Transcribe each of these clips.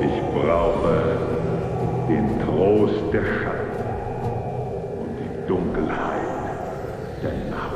Ich brauche den Trost der Schatten und die Dunkelheit der Nacht.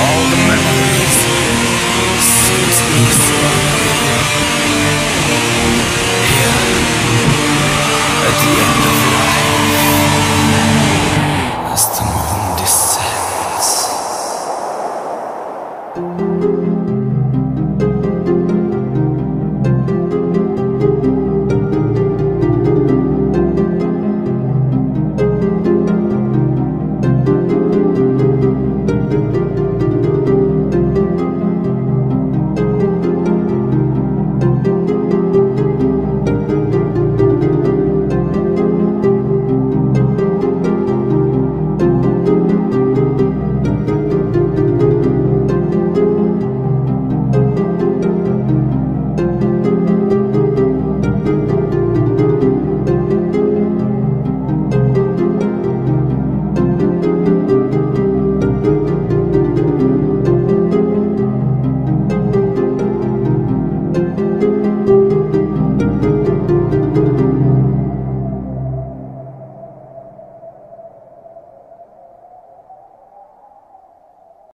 All the memories seem to be